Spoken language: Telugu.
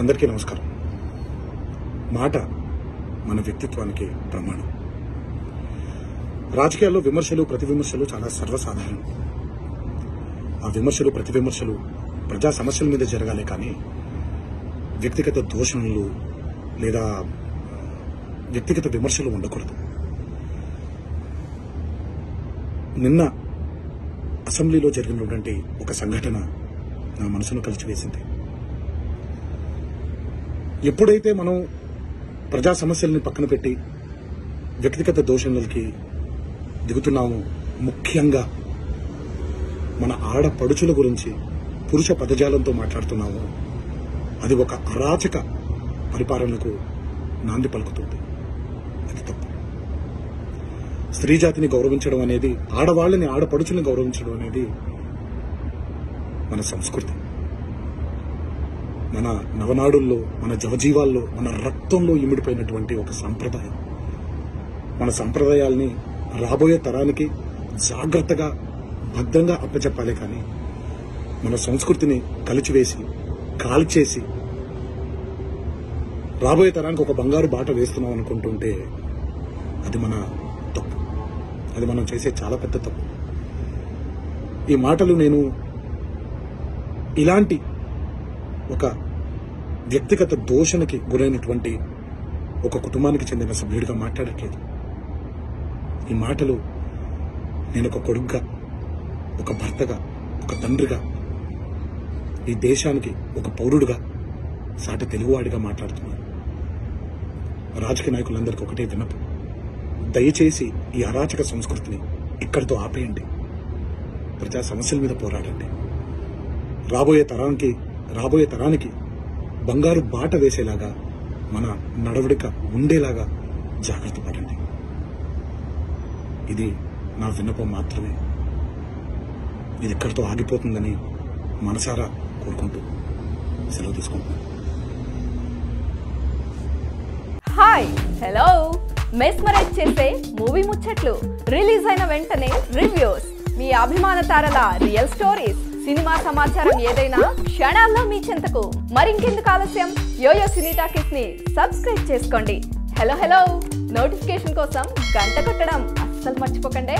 అందరికీ నమస్కారం. మాట మన వ్యక్తిత్వానికి ప్రమాణం. రాజకీయాల్లో విమర్శలు ప్రతి విమర్శలు చాలా సర్వసాధారణం. ఆ విమర్శలు ప్రతి విమర్శలు ప్రజా సమస్యల మీద జరగాలి, కానీ వ్యక్తిగత దోషణలు లేదా వ్యక్తిగత విమర్శలు ఉండకూడదు. నిన్న అసెంబ్లీలో జరిగినటువంటి ఒక సంఘటన నా మనసును కలిచివేసింది. ఎప్పుడైతే మనం ప్రజా సమస్యల్ని పక్కన పెట్టి వ్యక్తిగత దోషణలకి దిగుతున్నామో, ముఖ్యంగా మన ఆడపడుచుల గురించి పురుష పదజాలంతో మాట్లాడుతున్నామో, అది ఒక అరాచక పరిపాలనకు నాంది పలుకుతుంది. అది తప్పు. స్త్రీ జాతిని గౌరవించడం అనేది, ఆడవాళ్ళని ఆడపడుచులను గౌరవించడం అనేది మన సంస్కృతి. మన నవనాడుల్లో, మన జవజీవాల్లో, మన రక్తంలో ఇమిడిపోయినటువంటి ఒక సంప్రదాయం. మన సంప్రదాయాల్ని రాబోయే తరానికి జాగ్రత్తగా భద్రంగా అప్పచెప్పాలి, కానీ మన సంస్కృతిని కలిచివేసి కాల్చేసి రాబోయే తరానికి ఒక బంగారు బాట వేస్తున్నాం అనుకుంటుంటే అది మన తప్పు. అది మనం చేసే చాలా పెద్ద తప్పు. ఈ మాటలు నేను ఇలాంటి ఒక వ్యక్తిగత దోషణకి గురైనటువంటి ఒక కుటుంబానికి చెందిన సభ్యుడిగా మాట్లాడట్లేదు. ఈ మాటలు నేను ఒక కొడుకుగా, ఒక భర్తగా, ఒక తండ్రిగా, ఈ దేశానికి ఒక పౌరుడిగా, సాటి తెలుగువాడిగా మాట్లాడుతున్నాను. రాజకీయ నాయకులందరికీ ఒకటే విన్నపం, దయచేసి ఈ అరాచక సంస్కృతిని ఇక్కడితో ఆపేయండి. ప్రజా సమస్యల మీద పోరాడండి. రాబోయే తరానికి బంగారు బాట వేసేలాగా మన నడవడిక ఉండేలాగా జాగ్రత్త పడండి. ఇది నా విన్నపం మాత్రమే. ఇది ఇక్కడితో ఆగిపోతుందని మనసారా కోరుకుంటూ సెలవు తీసుకుంటున్నాను. Hi, hello. మెస్మరైజ్ చేసే మూవీ ముచ్చట్లు, రిలీజ్ అయిన వెంటనే రివ్యూస్, మీ అభిమాన తారల రియల్ స్టోరీస్, సినిమా సమాచారం ఏదైనా క్షణాల్లో మీ చెంతకు. మరింకెందుకు ఆలస్యం, యోయో సినీ టాకీస్ ని సబ్స్క్రైబ్ చేసుకోండి. హలో హలో నోటిఫికేషన్ కోసం గంట కొట్టడం అస్సలు మర్చిపోకండి.